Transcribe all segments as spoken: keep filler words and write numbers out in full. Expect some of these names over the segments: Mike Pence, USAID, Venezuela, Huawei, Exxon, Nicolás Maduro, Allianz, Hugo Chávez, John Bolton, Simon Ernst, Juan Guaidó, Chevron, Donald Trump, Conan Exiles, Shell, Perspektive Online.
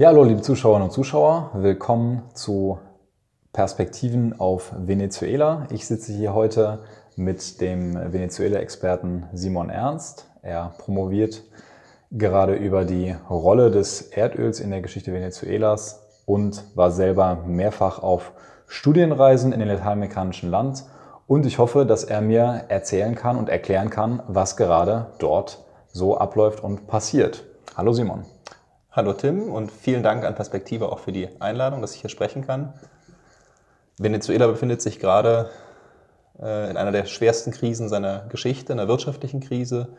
Ja, hallo liebe Zuschauerinnen und Zuschauer, willkommen zu Perspektiven auf Venezuela. Ich sitze hier heute mit dem Venezuela-Experten Simon Ernst. Er promoviert gerade über die Rolle des Erdöls in der Geschichte Venezuelas und war selber mehrfach auf Studienreisen in den lateinamerikanischen Land. Und ich hoffe, dass er mir erzählen kann und erklären kann, was gerade dort so abläuft und passiert. Hallo Simon. Hallo Tim und vielen Dank an Perspektive auch für die Einladung, dass ich hier sprechen kann. Venezuela befindet sich gerade äh, in einer der schwersten Krisen seiner Geschichte, einer wirtschaftlichen Krise,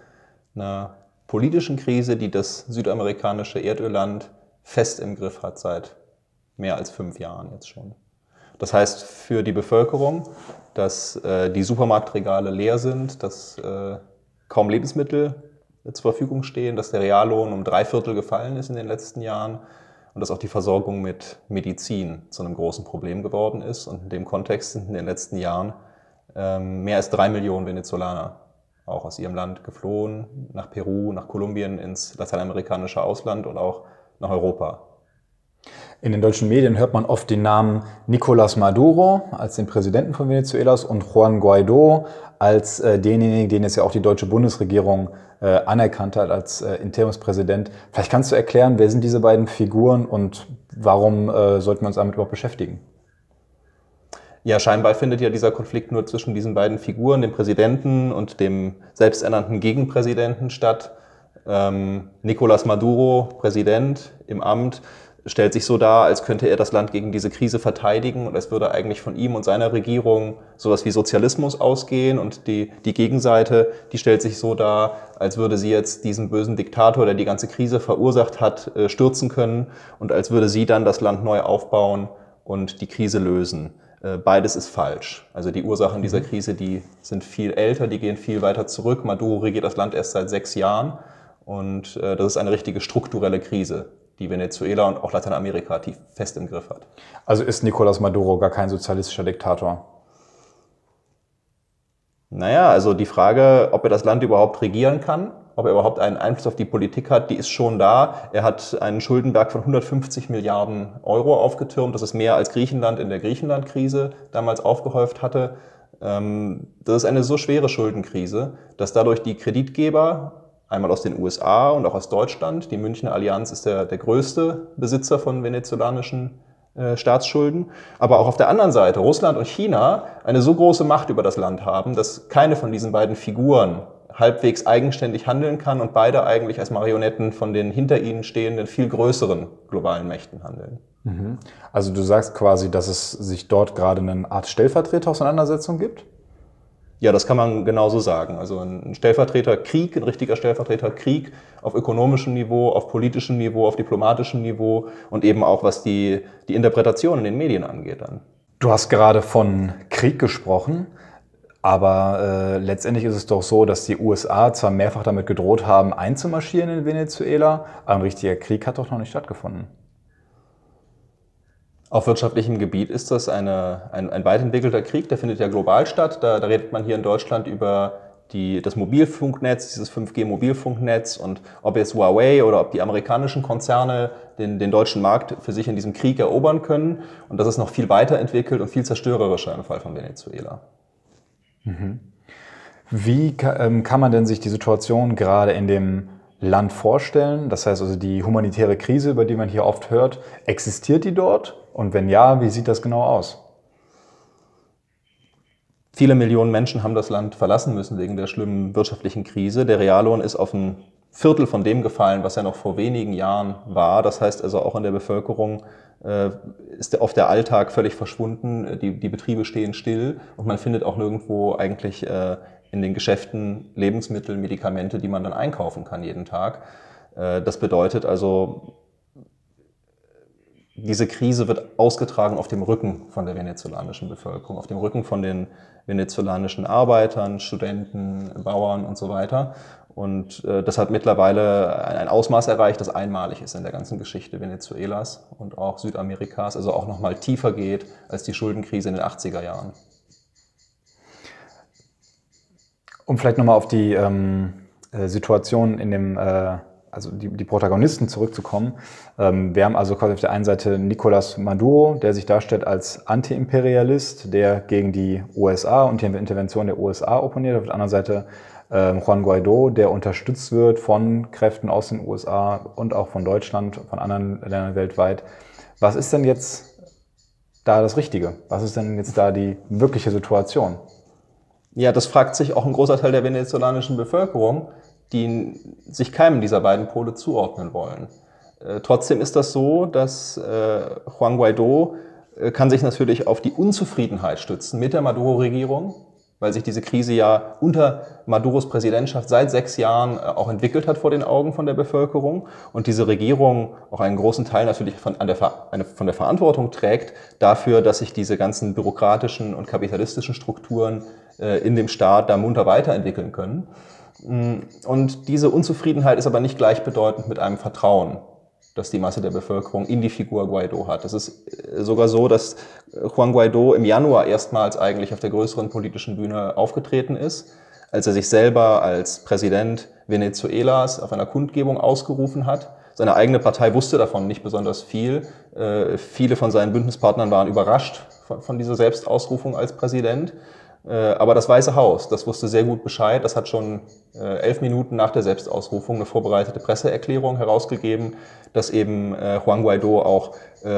einer politischen Krise, die das südamerikanische Erdölland fest im Griff hat seit mehr als fünf Jahren jetzt schon. Das heißt für die Bevölkerung, dass äh, die Supermarktregale leer sind, dass äh, kaum Lebensmittel zur Verfügung stehen, dass der Reallohn um drei Viertel gefallen ist in den letzten Jahren und dass auch die Versorgung mit Medizin zu einem großen Problem geworden ist. Und in dem Kontext sind in den letzten Jahren ähm, mehr als drei Millionen Venezolaner auch aus ihrem Land geflohen, nach Peru, nach Kolumbien, ins lateinamerikanische Ausland und auch nach Europa. In den deutschen Medien hört man oft den Namen Nicolás Maduro als den Präsidenten von Venezuelas und Juan Guaidó als äh, denjenigen, den jetzt ja auch die deutsche Bundesregierung äh, anerkannt hat als äh, Interimspräsident. Vielleicht kannst du erklären, wer sind diese beiden Figuren und warum äh, sollten wir uns damit überhaupt beschäftigen? Ja, scheinbar findet ja dieser Konflikt nur zwischen diesen beiden Figuren, dem Präsidenten und dem selbsternannten Gegenpräsidenten, statt. Ähm, Nicolás Maduro, Präsident im Amt, stellt sich so dar, als könnte er das Land gegen diese Krise verteidigen und als würde eigentlich von ihm und seiner Regierung sowas wie Sozialismus ausgehen. Und die, die Gegenseite, die stellt sich so dar, als würde sie jetzt diesen bösen Diktator, der die ganze Krise verursacht hat, stürzen können und als würde sie dann das Land neu aufbauen und die Krise lösen. Beides ist falsch. Also die Ursachen dieser Krise, die sind viel älter, die gehen viel weiter zurück. Maduro regiert das Land erst seit sechs Jahren und das ist eine richtige strukturelle Krise, die Venezuela und auch Lateinamerika tief fest im Griff hat. Also ist Nicolás Maduro gar kein sozialistischer Diktator? Naja, also die Frage, ob er das Land überhaupt regieren kann, ob er überhaupt einen Einfluss auf die Politik hat, die ist schon da. Er hat einen Schuldenberg von hundertfünfzig Milliarden Euro aufgetürmt. Das ist mehr als Griechenland in der Griechenland-Krise damals aufgehäuft hatte. Das ist eine so schwere Schuldenkrise, dass dadurch die Kreditgeber, einmal aus den U S A und auch aus Deutschland. Die Münchner Allianz ist der, der größte Besitzer von venezolanischen äh, Staatsschulden. Aber auch auf der anderen Seite Russland und China eine so große Macht über das Land haben, dass keine von diesen beiden Figuren halbwegs eigenständig handeln kann und beide eigentlich als Marionetten von den hinter ihnen stehenden, viel größeren globalen Mächten handeln. Mhm. Also du sagst quasi, dass es sich dort gerade eine Art Stellvertreterauseinandersetzung gibt? Ja, das kann man genauso sagen. Also ein Stellvertreterkrieg, ein richtiger Stellvertreterkrieg auf ökonomischem Niveau, auf politischem Niveau, auf diplomatischem Niveau und eben auch was die, die Interpretation in den Medien angeht dann. Du hast gerade von Krieg gesprochen, aber äh, letztendlich ist es doch so, dass die U S A zwar mehrfach damit gedroht haben, einzumarschieren in Venezuela, aber ein richtiger Krieg hat doch noch nicht stattgefunden. Auf wirtschaftlichem Gebiet ist das eine, ein, ein weit entwickelter Krieg, der findet ja global statt. Da, da redet man hier in Deutschland über die, das Mobilfunknetz, dieses fünf G Mobilfunknetz und ob jetzt Huawei oder ob die amerikanischen Konzerne den, den deutschen Markt für sich in diesem Krieg erobern können. Und das ist noch viel weiterentwickelt und viel zerstörerischer im Fall von Venezuela. Mhm. Wie kann, kann man denn sich die Situation gerade in dem Land vorstellen? Das heißt also, die humanitäre Krise, über die man hier oft hört, existiert die dort? Und wenn ja, wie sieht das genau aus? Viele Millionen Menschen haben das Land verlassen müssen wegen der schlimmen wirtschaftlichen Krise. Der Reallohn ist auf ein Viertel von dem gefallen, was er noch vor wenigen Jahren war. Das heißt also, auch in der Bevölkerung äh, ist oft der Alltag völlig verschwunden. Die, die Betriebe stehen still und man findet auch nirgendwo eigentlich äh, in den Geschäften Lebensmittel, Medikamente, die man dann einkaufen kann jeden Tag. Äh, das bedeutet also, diese Krise wird ausgetragen auf dem Rücken von der venezolanischen Bevölkerung, auf dem Rücken von den venezolanischen Arbeitern, Studenten, Bauern und so weiter. Und äh, das hat mittlerweile ein Ausmaß erreicht, das einmalig ist in der ganzen Geschichte Venezuelas und auch Südamerikas, also auch nochmal tiefer geht als die Schuldenkrise in den achtziger Jahren. Um vielleicht nochmal auf die ähm, Situation in dem äh, also die, die Protagonisten zurückzukommen. Ähm, wir haben also quasi auf der einen Seite Nicolás Maduro, der sich darstellt als Antiimperialist, der gegen die U S A und die Intervention der U S A opponiert. Auf der anderen Seite ähm, Juan Guaidó, der unterstützt wird von Kräften aus den U S A und auch von Deutschland, von anderen Ländern weltweit. Was ist denn jetzt da das Richtige? Was ist denn jetzt da die wirkliche Situation? Ja, das fragt sich auch ein großer Teil der venezolanischen Bevölkerung, die sich keinem dieser beiden Pole zuordnen wollen. Äh, trotzdem ist das so, dass äh, Juan Guaidó äh, kann sich natürlich auf die Unzufriedenheit stützen mit der Maduro-Regierung, weil sich diese Krise ja unter Maduros Präsidentschaft seit sechs Jahren äh, auch entwickelt hat vor den Augen von der Bevölkerung und diese Regierung auch einen großen Teil natürlich von, an der, eine, von der Verantwortung trägt dafür, dass sich diese ganzen bürokratischen und kapitalistischen Strukturen äh, in dem Staat da munter weiterentwickeln können. Und diese Unzufriedenheit ist aber nicht gleichbedeutend mit einem Vertrauen, das die Masse der Bevölkerung in die Figur Guaidó hat. Das ist sogar so, dass Juan Guaidó im Januar erstmals eigentlich auf der größeren politischen Bühne aufgetreten ist, als er sich selber als Präsident Venezuelas auf einer Kundgebung ausgerufen hat. Seine eigene Partei wusste davon nicht besonders viel. Äh, viele von seinen Bündnispartnern waren überrascht von, von dieser Selbstausrufung als Präsident. Aber das Weiße Haus, das wusste sehr gut Bescheid, das hat schon elf Minuten nach der Selbstausrufung eine vorbereitete Presseerklärung herausgegeben, dass eben Juan Guaidó auch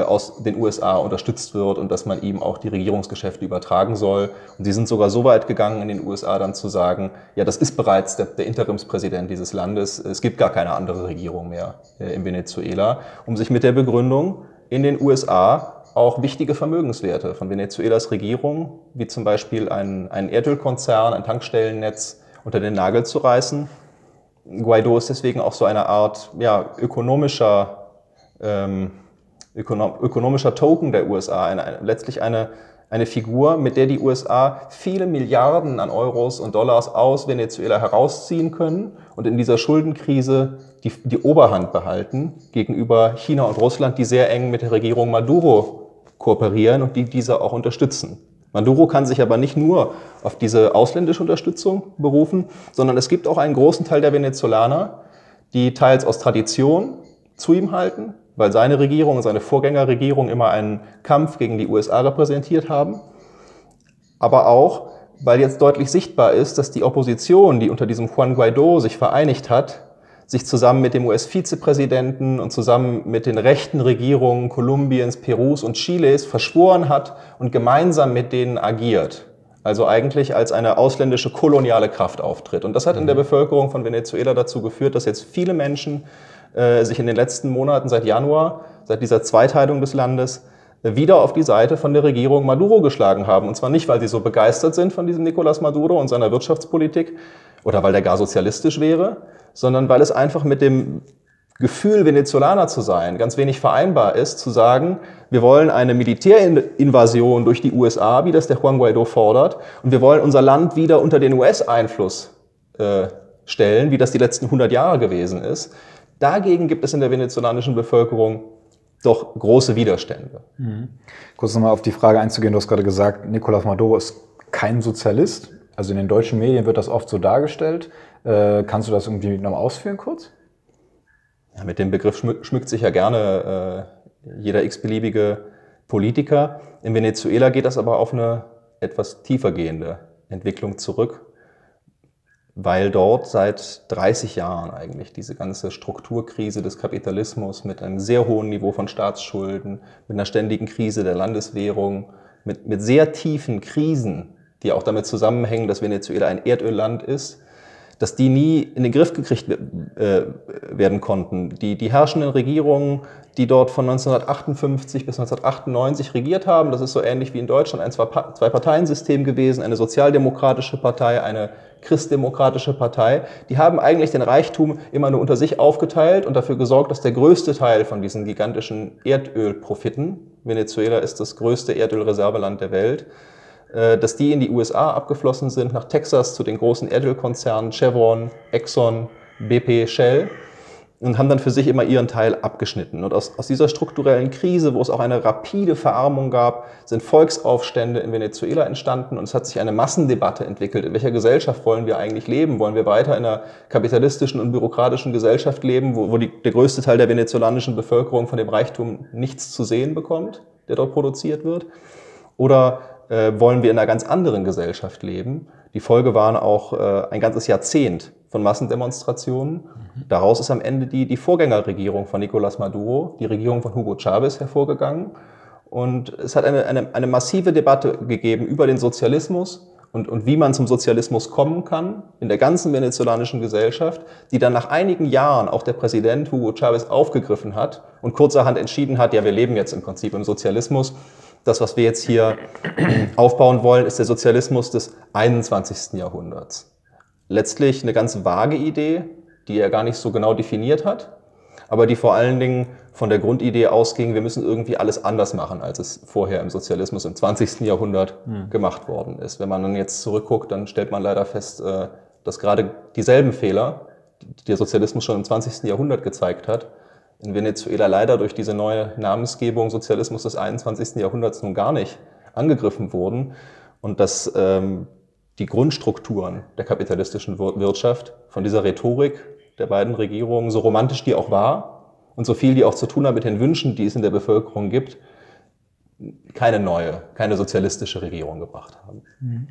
aus den U S A unterstützt wird und dass man ihm auch die Regierungsgeschäfte übertragen soll. Und sie sind sogar so weit gegangen in den U S A dann zu sagen, ja, das ist bereits der, der Interimspräsident dieses Landes, es gibt gar keine andere Regierung mehr in Venezuela, um sich mit der Begründung in den U S A auch wichtige Vermögenswerte von Venezuelas Regierung, wie zum Beispiel ein, ein Erdölkonzern, ein Tankstellennetz, unter den Nagel zu reißen. Guaidó ist deswegen auch so eine Art ja, ökonomischer, ähm, ökonom ökonomischer Token der U S A, eine, eine, letztlich eine, eine Figur, mit der die U S A viele Milliarden an Euros und Dollars aus Venezuela herausziehen können und in dieser Schuldenkrise die, die Oberhand behalten gegenüber China und Russland, die sehr eng mit der Regierung Maduro kooperieren und die diese auch unterstützen. Maduro kann sich aber nicht nur auf diese ausländische Unterstützung berufen, sondern es gibt auch einen großen Teil der Venezolaner, die teils aus Tradition zu ihm halten, weil seine Regierung und seine Vorgängerregierung immer einen Kampf gegen die U S A repräsentiert haben, aber auch, weil jetzt deutlich sichtbar ist, dass die Opposition, die unter diesem Juan Guaidó sich vereinigt hat, sich zusammen mit dem U S-Vizepräsidenten und zusammen mit den rechten Regierungen Kolumbiens, Perus und Chiles verschworen hat und gemeinsam mit denen agiert. Also eigentlich als eine ausländische koloniale Kraft auftritt. Und das hat in der Bevölkerung von Venezuela dazu geführt, dass jetzt viele Menschen äh, sich in den letzten Monaten seit Januar, seit dieser Zweiteilung des Landes, wieder auf die Seite von der Regierung Maduro geschlagen haben. Und zwar nicht, weil sie so begeistert sind von diesem Nicolás Maduro und seiner Wirtschaftspolitik oder weil der gar sozialistisch wäre, sondern weil es einfach mit dem Gefühl, Venezolaner zu sein, ganz wenig vereinbar ist, zu sagen, wir wollen eine Militärinvasion durch die U S A, wie das der Juan Guaidó fordert, und wir wollen unser Land wieder unter den U S-Einfluss äh, stellen, wie das die letzten hundert Jahre gewesen ist. Dagegen gibt es in der venezolanischen Bevölkerung doch große Widerstände. Mhm. Kurz nochmal auf die Frage einzugehen, du hast gerade gesagt, Nicolás Maduro ist kein Sozialist. Also in den deutschen Medien wird das oft so dargestellt. Äh, kannst du das irgendwie noch ausführen kurz? Ja, mit dem Begriff schmück, schmückt sich ja gerne äh, jeder x-beliebige Politiker. In Venezuela geht das aber auf eine etwas tiefergehende Entwicklung zurück, weil dort seit dreißig Jahren eigentlich diese ganze Strukturkrise des Kapitalismus mit einem sehr hohen Niveau von Staatsschulden, mit einer ständigen Krise der Landeswährung, mit, mit sehr tiefen Krisen, die auch damit zusammenhängen, dass Venezuela ein Erdölland ist, dass die nie in den Griff gekriegt äh, werden konnten. Die, die herrschenden Regierungen, die dort von neunzehnhundertachtundfünfzig bis neunzehnhundertachtundneunzig regiert haben, das ist so ähnlich wie in Deutschland ein Zwei-Parteien-System gewesen, eine sozialdemokratische Partei, eine christdemokratische Partei, die haben eigentlich den Reichtum immer nur unter sich aufgeteilt und dafür gesorgt, dass der größte Teil von diesen gigantischen Erdölprofiten, Venezuela ist das größte Erdölreserveland der Welt, dass die in die U S A abgeflossen sind, nach Texas zu den großen Erdölkonzernen Chevron, Exxon, B P, Shell. und haben dann für sich immer ihren Teil abgeschnitten. Und aus, aus dieser strukturellen Krise, wo es auch eine rapide Verarmung gab, sind Volksaufstände in Venezuela entstanden und es hat sich eine Massendebatte entwickelt. In welcher Gesellschaft wollen wir eigentlich leben? Wollen wir weiter in einer kapitalistischen und bürokratischen Gesellschaft leben, wo, wo die, der größte Teil der venezolanischen Bevölkerung von dem Reichtum nichts zu sehen bekommt, der dort produziert wird? Oder äh, wollen wir in einer ganz anderen Gesellschaft leben? Die Folge waren auch äh, ein ganzes Jahrzehnt von Massendemonstrationen. Daraus ist am Ende die, die Vorgängerregierung von Nicolás Maduro, die Regierung von Hugo Chávez hervorgegangen. Und es hat eine, eine, eine massive Debatte gegeben über den Sozialismus und, und wie man zum Sozialismus kommen kann in der ganzen venezolanischen Gesellschaft, die dann nach einigen Jahren auch der Präsident Hugo Chávez aufgegriffen hat und kurzerhand entschieden hat, ja, wir leben jetzt im Prinzip im Sozialismus. Das, was wir jetzt hier aufbauen wollen, ist der Sozialismus des einundzwanzigsten Jahrhunderts. Letztlich eine ganz vage Idee, die er gar nicht so genau definiert hat, aber die vor allen Dingen von der Grundidee ausging, wir müssen irgendwie alles anders machen, als es vorher im Sozialismus im zwanzigsten Jahrhundert mhm. gemacht worden ist. Wenn man dann jetzt zurückguckt, dann stellt man leider fest, dass gerade dieselben Fehler, die der Sozialismus schon im zwanzigsten Jahrhundert gezeigt hat, in Venezuela leider durch diese neue Namensgebung Sozialismus des einundzwanzigsten Jahrhunderts nun gar nicht angegriffen wurden und dass ähm, die Grundstrukturen der kapitalistischen Wirtschaft von dieser Rhetorik der beiden Regierungen, so romantisch die auch war und so viel die auch zu tun hat mit den Wünschen, die es in der Bevölkerung gibt, keine neue, keine sozialistische Regierung gebracht haben. Mhm.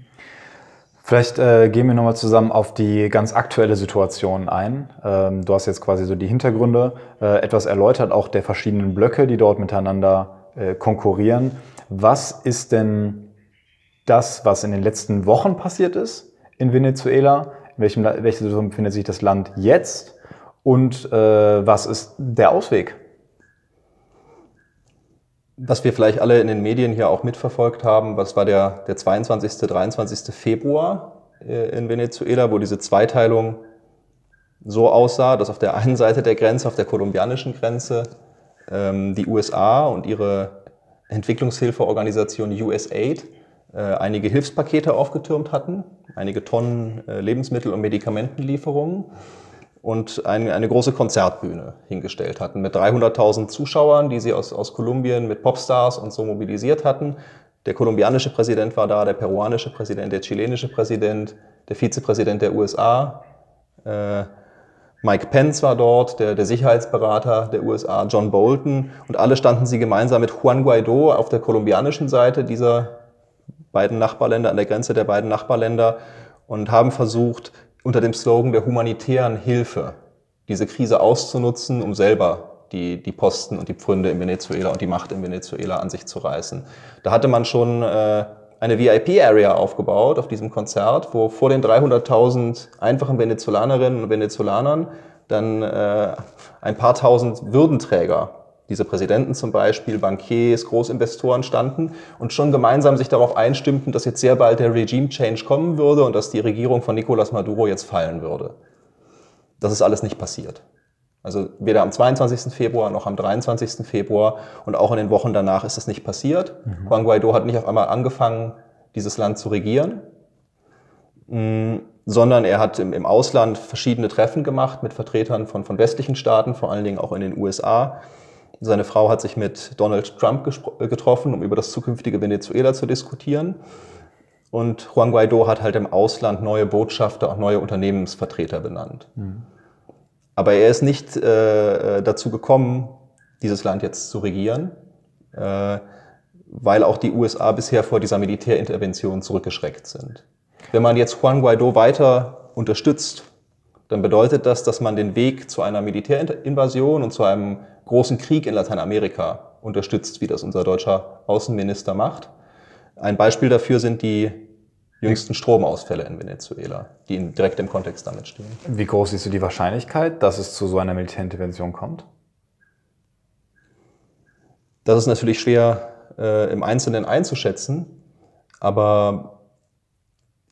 Vielleicht äh, gehen wir nochmal zusammen auf die ganz aktuelle Situation ein. Ähm, du hast jetzt quasi so die Hintergründe äh, etwas erläutert, auch der verschiedenen Blöcke, die dort miteinander äh, konkurrieren. Was ist denn das, was in den letzten Wochen passiert ist in Venezuela, in welchem, in welcher Situation befindet sich das Land jetzt und äh, was ist der Ausweg? Was wir vielleicht alle in den Medien hier auch mitverfolgt haben, was war der, der zweiundzwanzigste, dreiundzwanzigste Februar in Venezuela, wo diese Zweiteilung so aussah, dass auf der einen Seite der Grenze, auf der kolumbianischen Grenze, die U S A und ihre Entwicklungshilfeorganisation U S A I D einige Hilfspakete aufgetürmt hatten, einige Tonnen Lebensmittel- und Medikamentenlieferungen und eine, eine große Konzertbühne hingestellt hatten mit dreihunderttausend Zuschauern, die sie aus, aus Kolumbien mit Popstars und so mobilisiert hatten. Der kolumbianische Präsident war da, der peruanische Präsident, der chilenische Präsident, der Vizepräsident der U S A, äh, Mike Pence war dort, der, der Sicherheitsberater der U S A, John Bolton, und alle standen sie gemeinsam mit Juan Guaidó auf der kolumbianischen Seite dieser beiden Nachbarländer, an der Grenze der beiden Nachbarländer, und haben versucht, unter dem Slogan der humanitären Hilfe diese Krise auszunutzen, um selber die, die Posten und die Pfründe in Venezuela und die Macht in Venezuela an sich zu reißen. Da hatte man schon äh, eine V I P-Area aufgebaut auf diesem Konzert, wo vor den dreihunderttausend einfachen Venezolanerinnen und Venezolanern dann äh, ein paar tausend Würdenträger, diese Präsidenten zum Beispiel, Bankiers, Großinvestoren, standen und schon gemeinsam sich darauf einstimmten, dass jetzt sehr bald der Regime-Change kommen würde und dass die Regierung von Nicolás Maduro jetzt fallen würde. Das ist alles nicht passiert. Also weder am zweiundzwanzigsten Februar noch am dreiundzwanzigsten Februar und auch in den Wochen danach ist das nicht passiert. Mhm. Juan Guaidó hat nicht auf einmal angefangen, dieses Land zu regieren, sondern er hat im Ausland verschiedene Treffen gemacht mit Vertretern von, von westlichen Staaten, vor allen Dingen auch in den U S A. Seine Frau hat sich mit Donald Trump getroffen, um über das zukünftige Venezuela zu diskutieren. Und Juan Guaidó hat halt im Ausland neue Botschafter und neue Unternehmensvertreter benannt. Mhm. Aber er ist nicht äh, dazu gekommen, dieses Land jetzt zu regieren, äh, weil auch die U S A bisher vor dieser Militärintervention zurückgeschreckt sind. Wenn man jetzt Juan Guaidó weiter unterstützt, dann bedeutet das, dass man den Weg zu einer Militärinvasion und zu einem großen Krieg in Lateinamerika unterstützt, wie das unser deutscher Außenminister macht. Ein Beispiel dafür sind die jüngsten Stromausfälle in Venezuela, die in direktem Kontext damit stehen. Wie groß siehst du die Wahrscheinlichkeit, dass es zu so einer Militärintervention kommt? Das ist natürlich schwer äh, im Einzelnen einzuschätzen, aber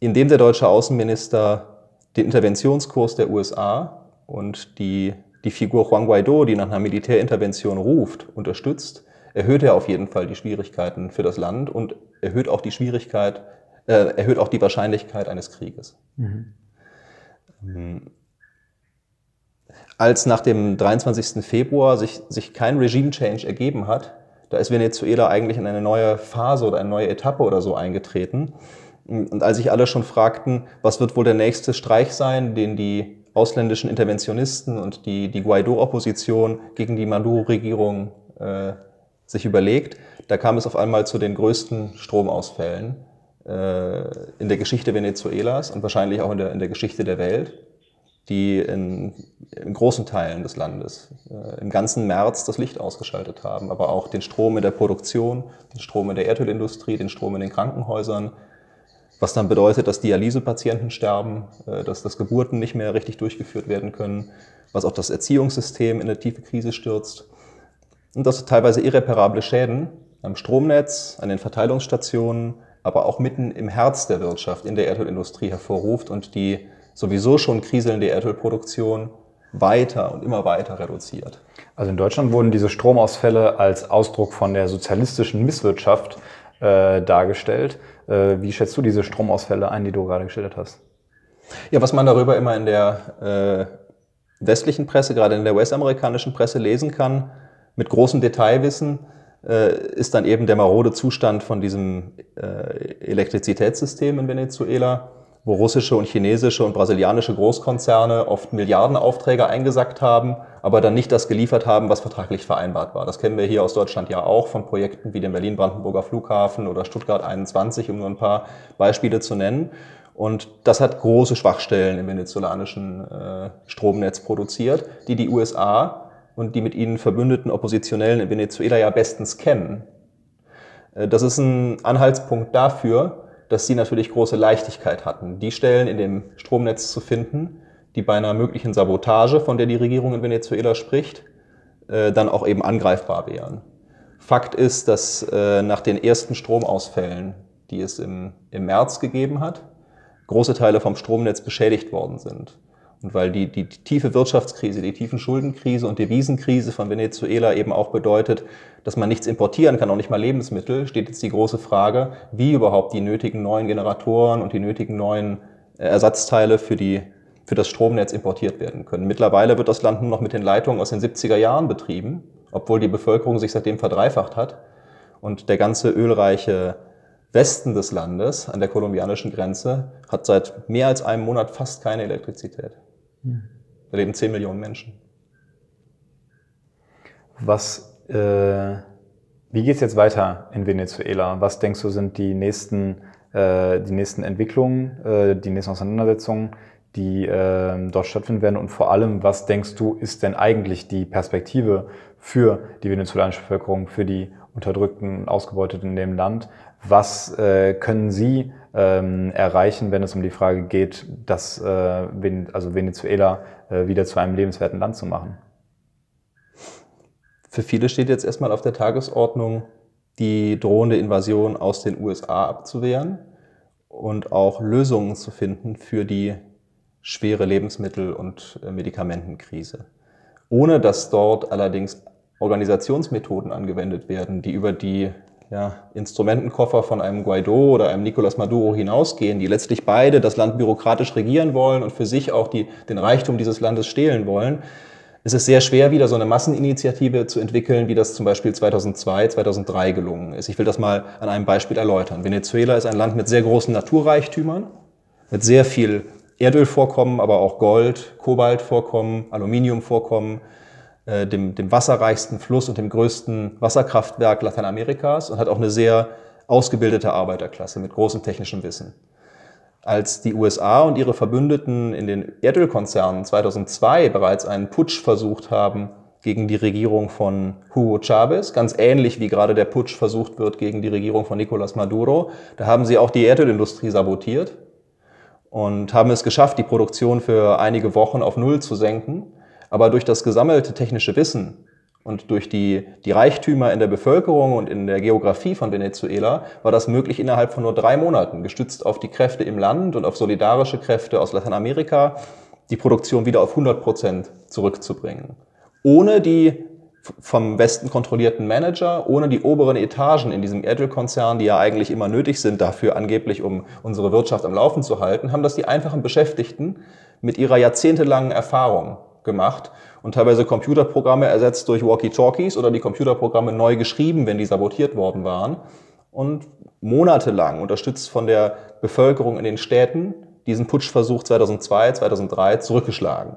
indem der deutsche Außenminister den Interventionskurs der U S A und die die Figur Juan Guaidó, die nach einer Militärintervention ruft, unterstützt, erhöht er auf jeden Fall die Schwierigkeiten für das Land und erhöht auch die Schwierigkeit, äh, erhöht auch die Wahrscheinlichkeit eines Krieges. Mhm. als nach dem dreiundzwanzigsten Februar sich, sich kein Regime-Change ergeben hat, da ist Venezuela eigentlich in eine neue Phase oder eine neue Etappe oder so eingetreten. Und als sich alle schon fragten, was wird wohl der nächste Streich sein, den die ausländischen Interventionisten und die, die Guaido-Opposition gegen die Maduro-Regierung äh, sich überlegt, da kam es auf einmal zu den größten Stromausfällen äh, in der Geschichte Venezuelas und wahrscheinlich auch in der, in der Geschichte der Welt, die in, in großen Teilen des Landes äh, im ganzen März das Licht ausgeschaltet haben, aber auch den Strom in der Produktion, den Strom in der Erdölindustrie, den Strom in den Krankenhäusern, was dann bedeutet, dass Dialysepatienten sterben, äh, dass das Geburten nicht mehr richtig durchgeführt werden können, was auch das Erziehungssystem in eine tiefe Krise stürzt. Und das sind teilweise irreparable Schäden am Stromnetz, an den Verteilungsstationen, aber auch mitten im Herz der Wirtschaft, in der Erdölindustrie hervorruft und die sowieso schon kriselnde Erdölproduktion weiter und immer weiter reduziert. Also in Deutschland wurden diese Stromausfälle als Ausdruck von der sozialistischen Misswirtschaft äh, dargestellt. Äh, wie schätzt du diese Stromausfälle ein, die du gerade geschildert hast? Ja, was man darüber immer in der äh, westlichen Presse, gerade in der U S-amerikanischen Presse lesen kann, mit großem Detailwissen äh, ist dann eben der marode Zustand von diesem äh, Elektrizitätssystem in Venezuela, wo russische und chinesische und brasilianische Großkonzerne oft Milliardenaufträge eingesackt haben, aber dann nicht das geliefert haben, was vertraglich vereinbart war. Das kennen wir hier aus Deutschland ja auch von Projekten wie dem Berlin-Brandenburger Flughafen oder Stuttgart einundzwanzig, um nur ein paar Beispiele zu nennen. Und das hat große Schwachstellen im venezolanischen äh, Stromnetz produziert, die die U S A und die mit ihnen verbündeten Oppositionellen in Venezuela ja bestens kennen. Das ist ein Anhaltspunkt dafür, dass sie natürlich große Leichtigkeit hatten, die Stellen in dem Stromnetz zu finden, die bei einer möglichen Sabotage, von der die Regierung in Venezuela spricht, dann auch eben angreifbar wären. Fakt ist, dass nach den ersten Stromausfällen, die es im, im März gegeben hat, große Teile vom Stromnetz beschädigt worden sind. Und weil die, die tiefe Wirtschaftskrise, die tiefen Schuldenkrise und Devisenkrise von Venezuela eben auch bedeutet, dass man nichts importieren kann, auch nicht mal Lebensmittel, steht jetzt die große Frage, wie überhaupt die nötigen neuen Generatoren und die nötigen neuen Ersatzteile für, die, für das Stromnetz importiert werden können. Mittlerweile wird das Land nur noch mit den Leitungen aus den siebziger Jahren betrieben, obwohl die Bevölkerung sich seitdem verdreifacht hat. Und der ganze ölreiche Westen des Landes an der kolumbianischen Grenze hat seit mehr als einem Monat fast keine Elektrizität. Da leben zehn Millionen Menschen. Was, äh, wie geht es jetzt weiter in Venezuela? Was denkst du, sind die nächsten, äh, die nächsten Entwicklungen, äh, die nächsten Auseinandersetzungen, die äh, dort stattfinden werden? Und vor allem, was denkst du, ist denn eigentlich die Perspektive für die venezolanische Bevölkerung, für die Unterdrückten und Ausgebeuteten in dem Land? Was äh, können sie ähm, erreichen, wenn es um die Frage geht, dass, äh, also Venezuela äh, wieder zu einem lebenswerten Land zu machen? Für viele steht jetzt erstmal auf der Tagesordnung, die drohende Invasion aus den U S A abzuwehren und auch Lösungen zu finden für die schwere Lebensmittel- und Medikamentenkrise. Ohne dass dort allerdings Organisationsmethoden angewendet werden, die über die ja, Instrumentenkoffer von einem Guaido oder einem Nicolás Maduro hinausgehen, die letztlich beide das Land bürokratisch regieren wollen und für sich auch die, den Reichtum dieses Landes stehlen wollen, ist es sehr schwer, wieder so eine Masseninitiative zu entwickeln, wie das zum Beispiel zweitausendzwei, zweitausenddrei gelungen ist. Ich will das mal an einem Beispiel erläutern. Venezuela ist ein Land mit sehr großen Naturreichtümern, mit sehr viel Erdölvorkommen, aber auch Gold, Kobaltvorkommen, Aluminiumvorkommen, Dem, dem wasserreichsten Fluss und dem größten Wasserkraftwerk Lateinamerikas und hat auch eine sehr ausgebildete Arbeiterklasse mit großem technischem Wissen. Als die U S A und ihre Verbündeten in den Erdölkonzernen zweitausendzwei bereits einen Putsch versucht haben gegen die Regierung von Hugo Chávez, ganz ähnlich wie gerade der Putsch versucht wird gegen die Regierung von Nicolás Maduro, da haben sie auch die Erdölindustrie sabotiert und haben es geschafft, die Produktion für einige Wochen auf Null zu senken. Aber durch das gesammelte technische Wissen und durch die, die Reichtümer in der Bevölkerung und in der Geografie von Venezuela war das möglich innerhalb von nur drei Monaten, gestützt auf die Kräfte im Land und auf solidarische Kräfte aus Lateinamerika, die Produktion wieder auf hundert Prozent zurückzubringen. Ohne die vom Westen kontrollierten Manager, ohne die oberen Etagen in diesem Erdölkonzern, die ja eigentlich immer nötig sind dafür angeblich, um unsere Wirtschaft am Laufen zu halten, haben das die einfachen Beschäftigten mit ihrer jahrzehntelangen Erfahrung gemacht und teilweise Computerprogramme ersetzt durch Walkie-Talkies oder die Computerprogramme neu geschrieben, wenn die sabotiert worden waren. Und monatelang, unterstützt von der Bevölkerung in den Städten, diesen Putschversuch zweitausendzwei, zweitausenddrei zurückgeschlagen.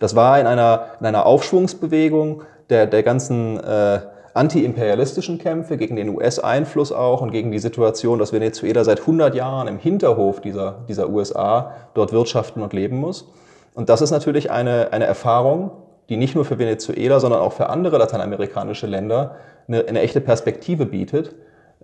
Das war in einer, in einer Aufschwungsbewegung der, der ganzen äh, antiimperialistischen Kämpfe, gegen den U S-Einfluss auch und gegen die Situation, dass Venezuela seit hundert Jahren im Hinterhof dieser, dieser U S A dort wirtschaften und leben muss. Und das ist natürlich eine, eine Erfahrung, die nicht nur für Venezuela, sondern auch für andere lateinamerikanische Länder eine, eine echte Perspektive bietet,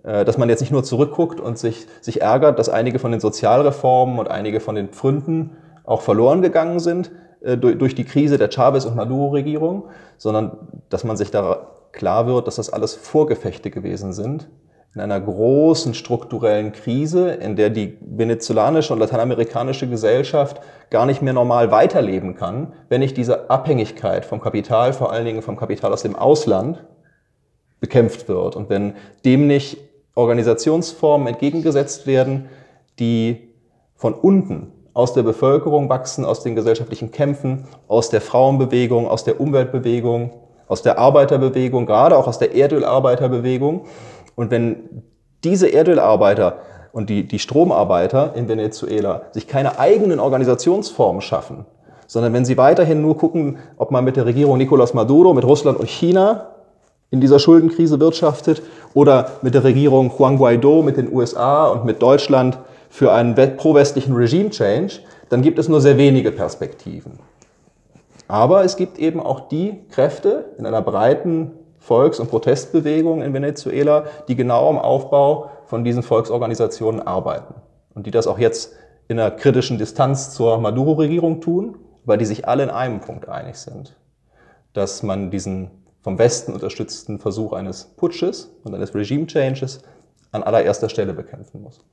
dass man jetzt nicht nur zurückguckt und sich, sich ärgert, dass einige von den Sozialreformen und einige von den Pfründen auch verloren gegangen sind äh, durch, durch die Krise der Chávez- und Maduro-Regierung, sondern dass man sich da klar wird, dass das alles Vorgefechte gewesen sind in einer großen strukturellen Krise, in der die venezolanische und lateinamerikanische Gesellschaft gar nicht mehr normal weiterleben kann, wenn nicht diese Abhängigkeit vom Kapital, vor allen Dingen vom Kapital aus dem Ausland, bekämpft wird und wenn dem nicht Organisationsformen entgegengesetzt werden, die von unten aus der Bevölkerung wachsen, aus den gesellschaftlichen Kämpfen, aus der Frauenbewegung, aus der Umweltbewegung, aus der Arbeiterbewegung, gerade auch aus der Erdölarbeiterbewegung. Und wenn diese Erdölarbeiter und die, die Stromarbeiter in Venezuela sich keine eigenen Organisationsformen schaffen, sondern wenn sie weiterhin nur gucken, ob man mit der Regierung Nicolás Maduro, mit Russland und China in dieser Schuldenkrise wirtschaftet oder mit der Regierung Juan Guaidó, mit den U S A und mit Deutschland für einen pro-westlichen Regime-Change, dann gibt es nur sehr wenige Perspektiven. Aber es gibt eben auch die Kräfte in einer breiten Volks- und Protestbewegung in Venezuela, die genau am Aufbau von diesen Volksorganisationen arbeiten und die das auch jetzt in einer kritischen Distanz zur Maduro-Regierung tun, weil die sich alle in einem Punkt einig sind, dass man diesen vom Westen unterstützten Versuch eines Putsches und eines Regime-Changes an allererster Stelle bekämpfen muss.